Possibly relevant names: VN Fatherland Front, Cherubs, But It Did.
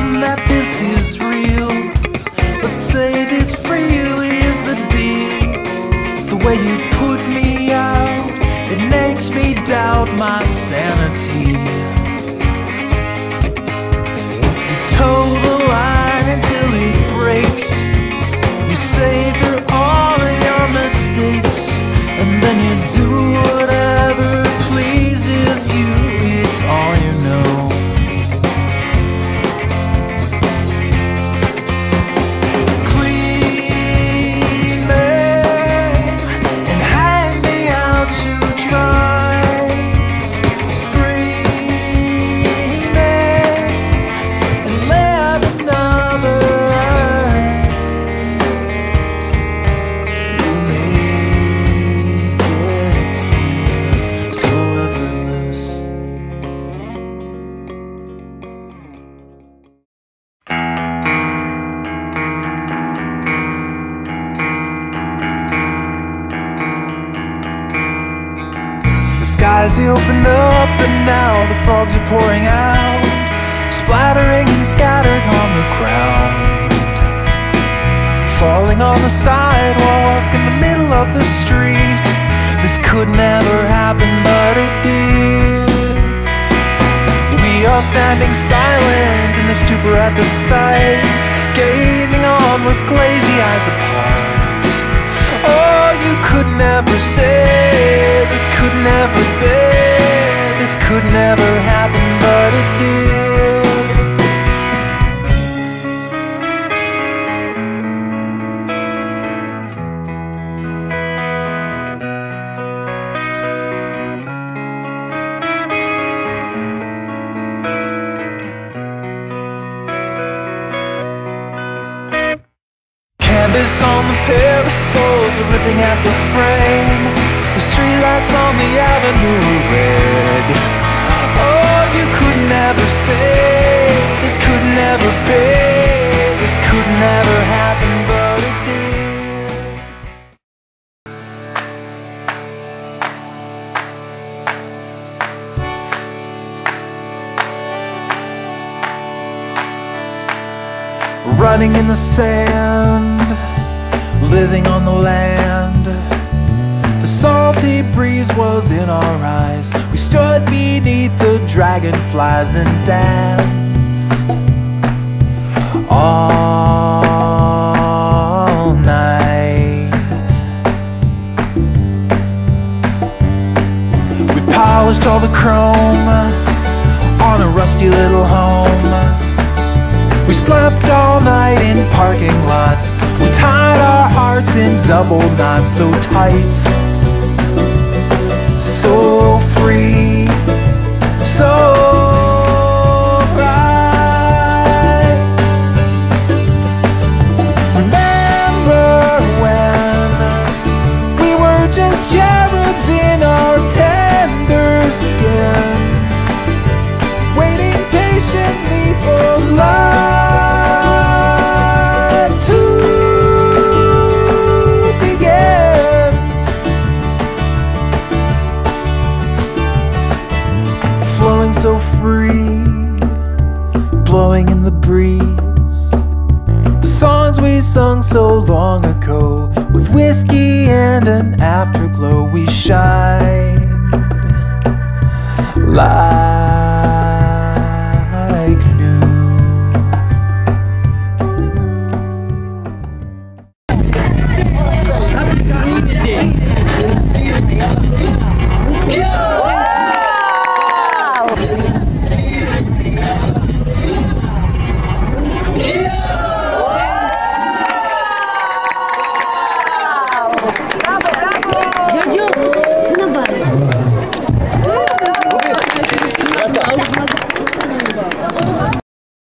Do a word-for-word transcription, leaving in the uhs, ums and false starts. pretend that this is real. Let's say this really is the deal. The way you put me out, it makes me doubt my sanity. You toe the line until it breaks. You savor all of your mistakes, and then you do whatever pleases you. It's all you know. Skies opened up and now the fogs are pouring out, splattering and scattered on the ground, falling on the sidewalk in the middle of the street. This could never happen, but it did. We are standing silent in the stupor at the sight, gazing on with glazy eyes apart. Oh, you could never say, this could never be, this could never happen, but it did. Canvas on the parasols are ripping at the frame. The streetlights on the avenue are red. Oh, you could never say, this could never be, this could never happen, but it did. Running in the sand, living on the land. Salty breeze was in our eyes. We stood beneath the dragonflies and danced all night. We polished all the chrome on a rusty little home. We slept all night in parking lots. We tied our hearts in double knots, so tight, so free, so bright. Remember when we were just cherubs in our tender skins, waiting patiently for love. So free, blowing in the breeze, the songs we sung so long ago, with whiskey and an afterglow we shine like